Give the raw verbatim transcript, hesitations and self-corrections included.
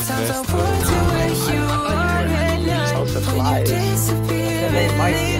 Guys missed. It's also live.